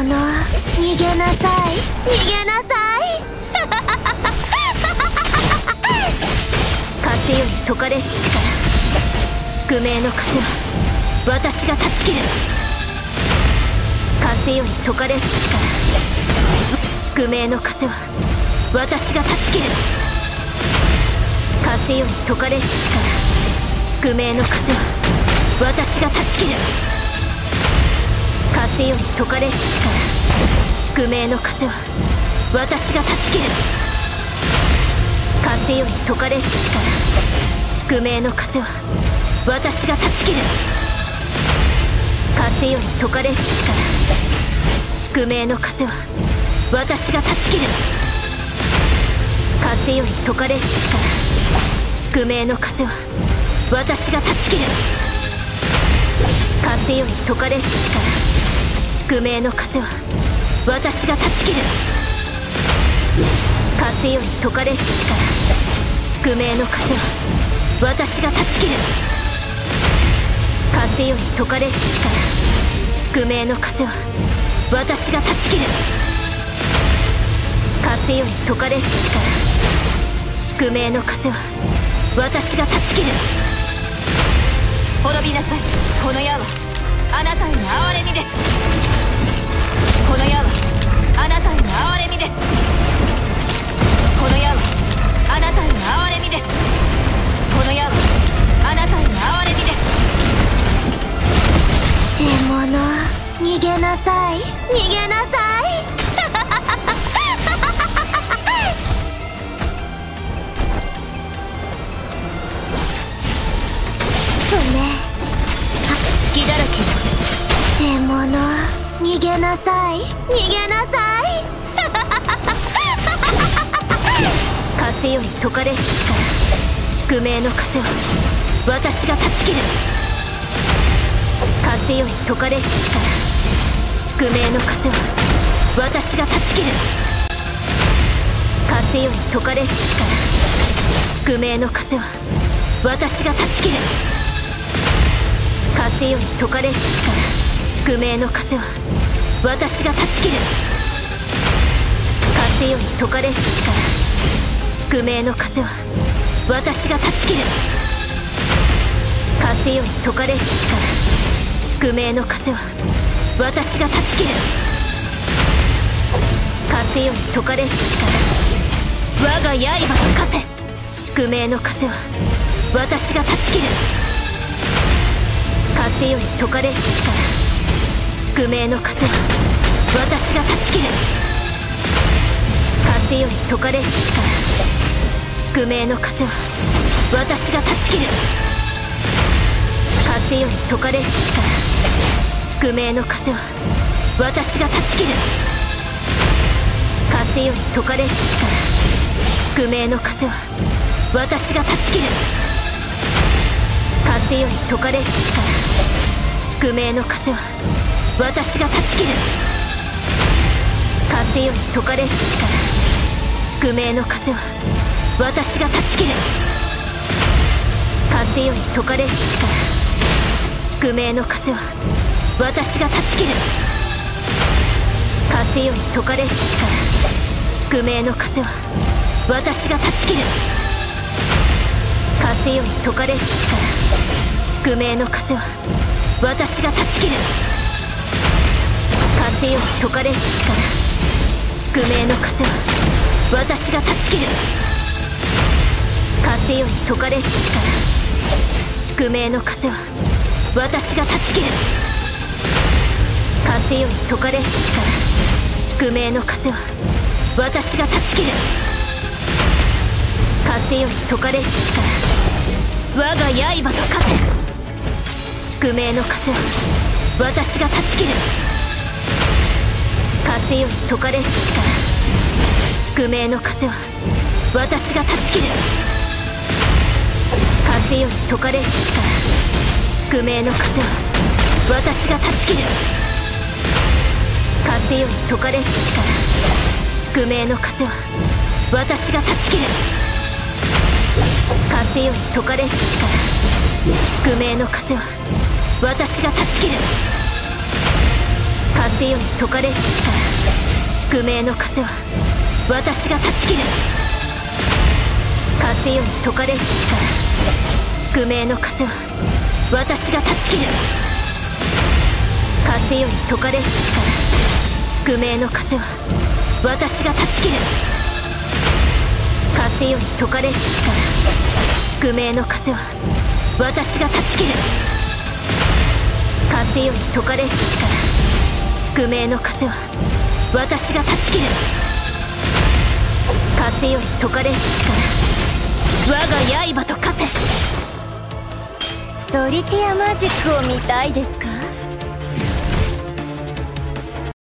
逃げなさい逃げなさい風より解かれし力、宿命の風を私が断ち切る。風より解かれし力、宿命の風は私が断ち切る。風より解かれし力、宿命の風は私が断ち切る。風より解かれし力、宿命の風は私が断ち切る。風より解かれし力、宿命の風は私が断ち切る。風より解かれし力、宿命の風は私が断ち切る。風より解かれし力、宿命の風は私が断ち切る。風より解かれし力、宿命の風は私が断ち切る。風より解かれし力、宿命の風は私が断ち切る。風より解かれし力、宿命の風は私が断ち切る。風より解かれし力、宿命の風は私が断ち切る。滅びなさい、この矢はあなたへの憐れみです。この矢はあなたへの憐れみです。この矢はあなたへの憐れみです。この矢はあなたへの憐れみです。獲物、逃げなさい逃げなさい隙だらけ。獲物、逃げなさい逃げなさい風より解かれし力、宿命の風は私が断ち切る。風より解かれし力、宿命の風は私が断ち切る。風より解かれし力、宿命の風は私が断ち切る。風より解かれし力、宿命の風は私が断ち切る。風より解かれし力、宿命の風は私が断ち切る。風より解かれし力、宿命の風は私が断ち切る。風より解かれし力、我が刃の風、宿命の風は私が断ち切る。風より解かれし力、宿命の風は私が断ち切る。風より解かれし力、宿命の風は私が断ち切る。風より解かれし力、宿命の風は私が断ち切る。風より解かれし力、宿命の風は私が断ち切る。風より解かれし力、宿命の風は私が断ち切る。風より解かれし力、宿命の風は私が断ち切る。風より解かれし力、宿命の風は私が断ち切る。風より解かれし力、宿命の風は私が断ち切る。風より解かれし力、宿命の風は私が断ち切る。風より解かれし力、宿命の風は私が断ち切る。風より解かれし力、宿命の風は私が断ち切る。風より解かれし力、宿命の風は私が断ち切る。風より解かれし力、我が刃と風、宿命の風は私が断ち切る。風より解かれし力、宿命の風は私が断ち切る。風より解かれし力、宿命の風は私が断ち切る。風より解かれし力、宿命の風は私が断ち切る。風より解かれし力、宿命の風は私が断ち切る。せより解かれし力、宿命の枷は私が断ち切る。枷より解かれし力、宿命の枷は私が断ち切る。枷より解かれし力、宿命の枷は私が断ち切る。枷より解かれし力、宿命の枷は私が断ち切る。風より解かれし力、宿命の風は私が断ち切る。風より解かれし力、我が刃と化せ。ソリティアマジックを見たいですか？